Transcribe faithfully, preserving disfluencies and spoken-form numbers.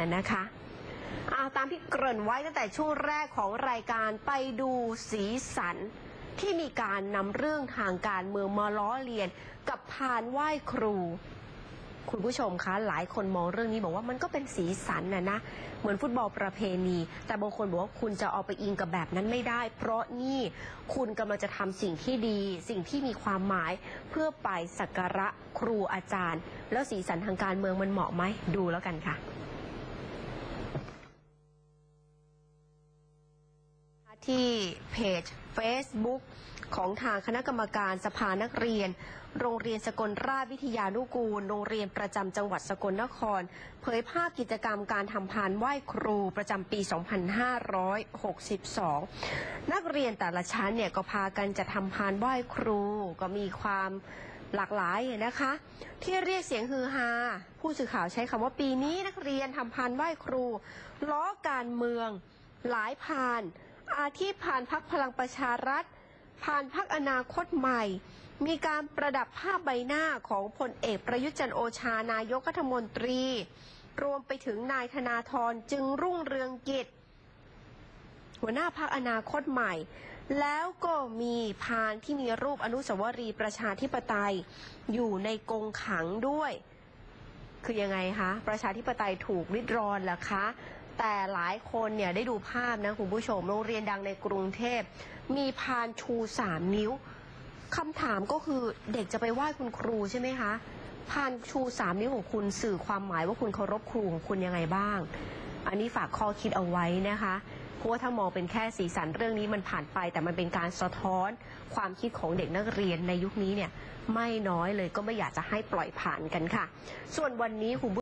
น่ะนะคะเอาตามที่เกริ่นไว้ตั้งแต่ช่วงแรกของรายการไปดูสีสันที่มีการนำเรื่องทางการเมืองมาล้อเลียนกับพานไหว้ครูคุณผู้ชมคะหลายคนมองเรื่องนี้บอกว่ามันก็เป็นสีสันนะนะเหมือนฟุตบอลประเพณีแต่บางคนบอกว่าคุณจะเอาไปอิงกับแบบนั้นไม่ได้เพราะนี่คุณกำลังจะทำสิ่งที่ดีสิ่งที่มีความหมายเพื่อไปสักการะครูอาจารย์แล้วสีสันทางการเมืองมันเหมาะไหมดูแล้วกันค่ะที่เพจ Facebook ของทางคณะกรรมการสภานักเรียนโรงเรียนสกลราชวิทยานุกูลโรงเรียนประจำจังหวัดสกลนครเผยภาพกิจกรรมการทำพานไหว้ครูประจำปีสองพันห้าร้อยหกสิบสองนักเรียนแต่ละชั้นเนี่ยก็พากันจะทำพานไหว้ครูก็มีความหลากหลายนะคะที่เรียกเสียงฮือฮาผู้สื่อข่าวใช้คำว่าปีนี้นักเรียนทำพานไหว้ครูล้อการเมืองหลายพานอาทิผ่านพรรคพลังประชารัฐผ่านพรรคอนาคตใหม่มีการประดับภาพใบหน้าของพลเอกประยุทธ์จันทร์โอชานายกรัฐมนตรีรวมไปถึงนายธนาธรจึงรุ่งเรืองกิจหัวหน้าพรรคอนาคตใหม่แล้วก็มีพานที่มีรูปอนุสาวรีย์ประชาธิปไตยอยู่ในกรงขังด้วยคือยังไงคะประชาธิปไตยถูกริดรอนเหรอคะแต่หลายคนเนี่ยได้ดูภาพนะคุณผู้ชมโรงเรียนดังในกรุงเทพมีพานชูสามนิ้วคำถามก็คือเด็กจะไปไหว้คุณครูใช่ไหมคะพานชูสามนิ้วของคุณสื่อความหมายว่าคุณเคารพครูของคุณยังไงบ้างอันนี้ฝากข้อคิดเอาไว้นะคะเพราะว่าถ้ามองเป็นแค่สีสันเรื่องนี้มันผ่านไปแต่มันเป็นการสะท้อนความคิดของเด็กนักเรียนในยุคนี้เนี่ยไม่น้อยเลยก็ไม่อยากจะให้ปล่อยผ่านกันค่ะส่วนวันนี้คุณ